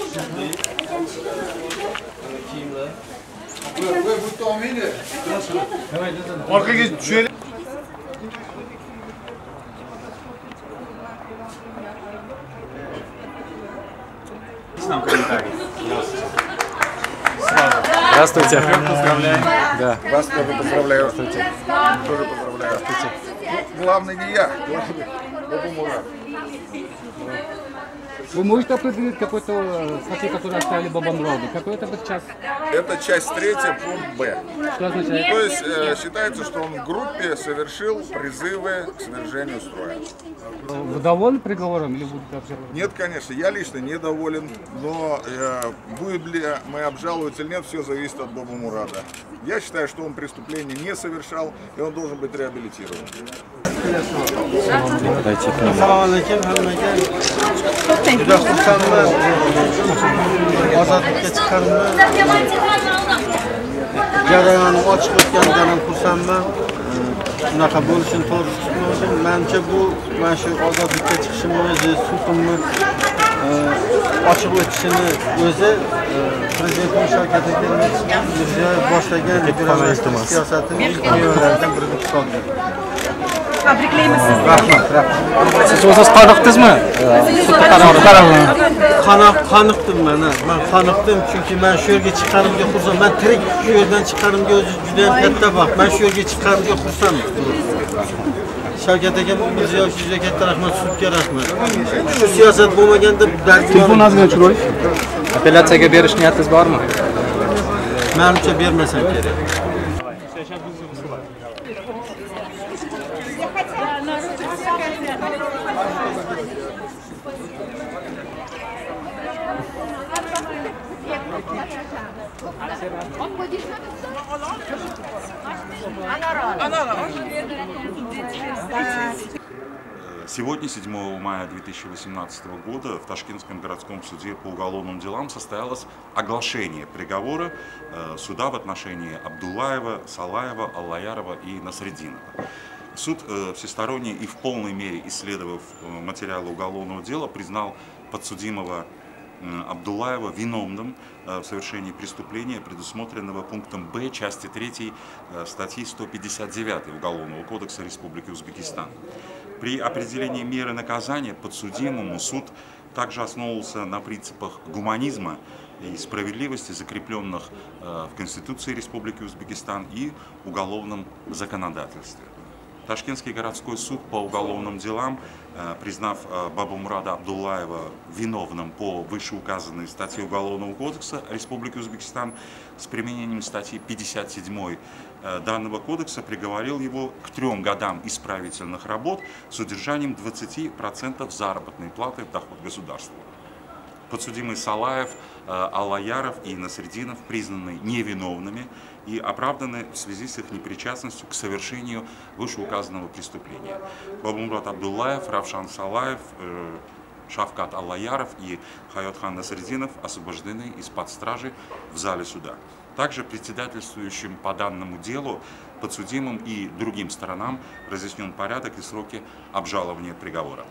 Здравствуйте. Поздравляю. Да. Вас тоже поздравляю. Здравствуйте. Тоже поздравляю. Здравствуйте. Главное не я, главное Бобомурад. Вы можете определить какой-то статьи, которые оставили Бобомураду? Какой это час? Это часть 3, пункт Б. Что означает? То есть считается, что он в группе совершил призывы к свержению строя. Вы довольны приговором или будете обжаловать? Нет, конечно, я лично недоволен, но будет ли мы обжаловать или нет, все зависит от Бобомурада. Я считаю, что он преступление не совершал, и он должен быть реабилитирован. Açıq ötüşünü özü Prezidentin Şavkat'ın bizə başlayan liberalizm siyasətinin ilk növlərdən birini tutaldır. Tabrikləyimiz sizdir. Rahmat, rahmat. Siz olsanız tanıqdınızmı? Tanıqdım mən, mən tanıqdım. Çünki mən şörgə çıxarım ki, xursam. Mən tirik şörgən çıxarım ki, özü güdən hətdə bax. Mən şörgə çıxarım ki, xursam. Şavkat aka biz yosh harakatda rahmat, sudga rahmat. Shu siyosat bo'lmaganda telefon azgina chiroy. Apellyatsiyaga berish niyatingiz bormi? Menimcha bermasam kerak. Сегодня, 7 мая 2018 года, в Ташкентском городском суде по уголовным делам состоялось оглашение приговора суда в отношении Абдуллаева, Салаева, Аллаярова и Насреддинова. Суд всесторонне и в полной мере, исследовав материалы уголовного дела, признал подсудимого Абдуллаева виновным в совершении преступления, предусмотренного пунктом Б части 3 статьи 159 Уголовного кодекса Республики Узбекистан. При определении меры наказания подсудимому суд также основывался на принципах гуманизма и справедливости, закрепленных в Конституции Республики Узбекистан и уголовном законодательстве. Ташкентский городской суд по уголовным делам, признав Бобомурада Абдуллаева виновным по вышеуказанной статье Уголовного кодекса Республики Узбекистан с применением статьи 57 данного кодекса, приговорил его к 3 годам исправительных работ с удержанием 20% заработной платы в доход государства. Подсудимые Салаев, Аллаяров и Насреддинов признаны невиновными и оправданы в связи с их непричастностью к совершению вышеуказанного преступления. Бобомурад Абдуллаев, Равшан Салаев, Шавкат Аллаяров и Хайотхан Насреддинов освобождены из-под стражи в зале суда. Также председательствующим по данному делу, подсудимым и другим сторонам разъяснен порядок и сроки обжалования приговора.